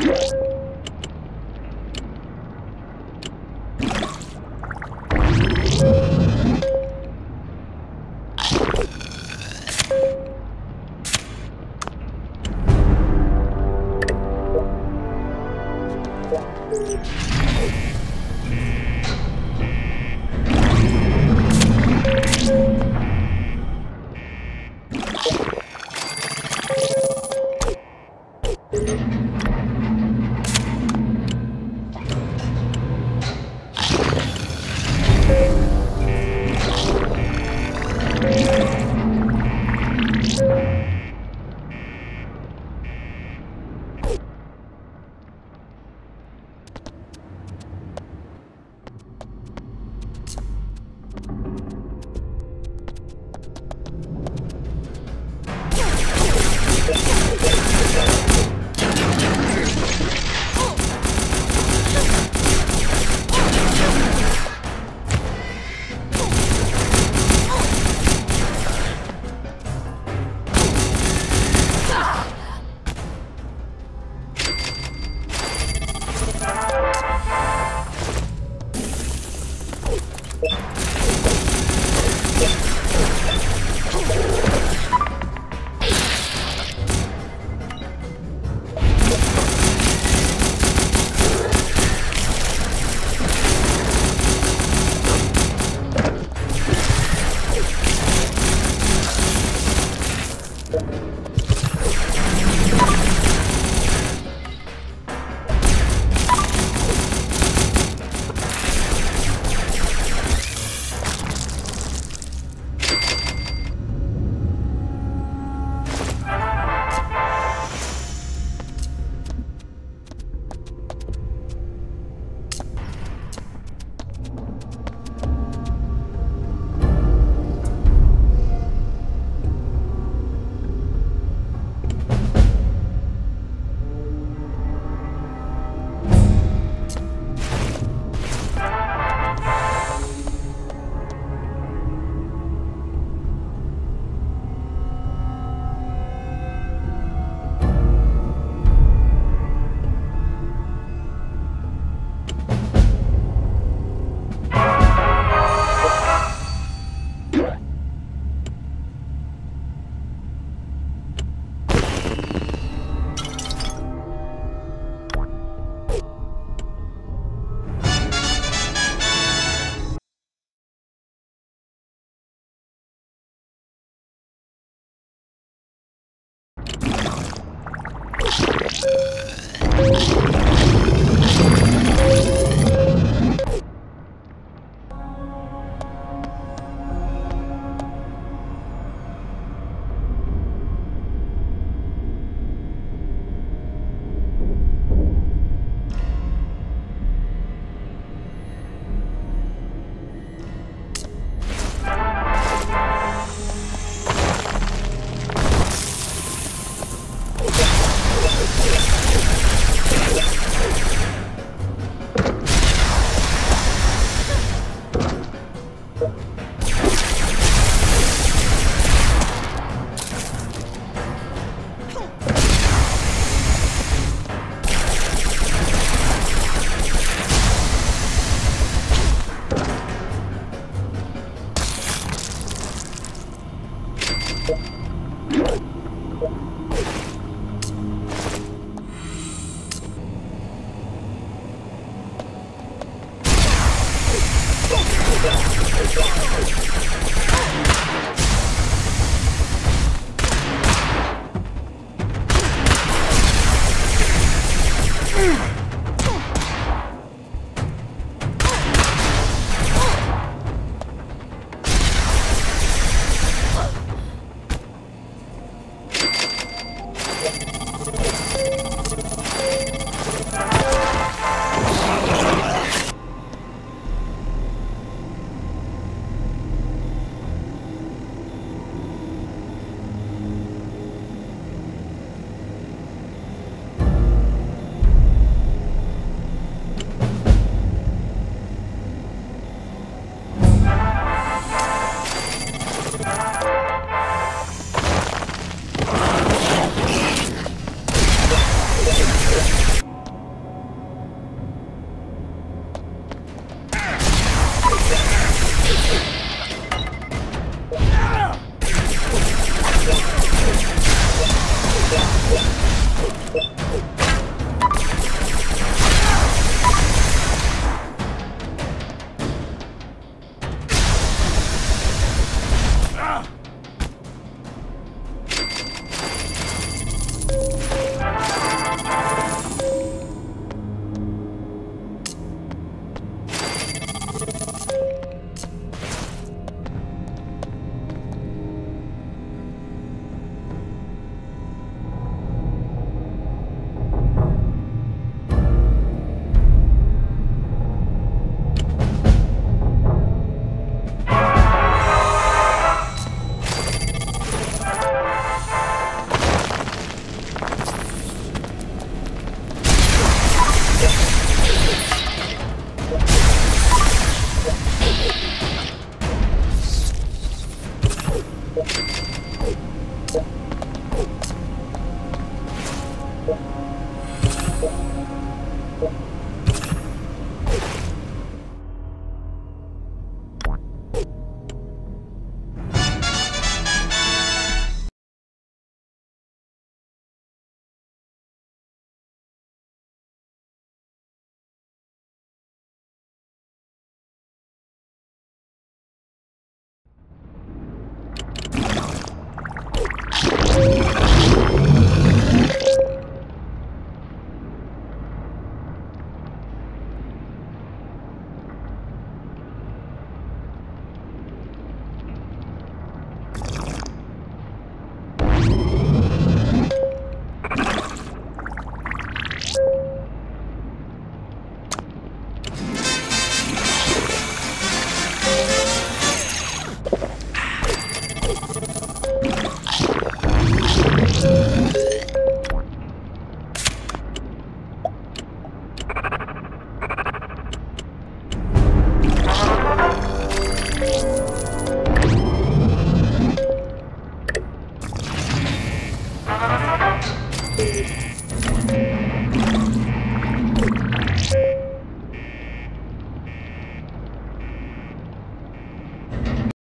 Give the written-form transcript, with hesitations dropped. Yes.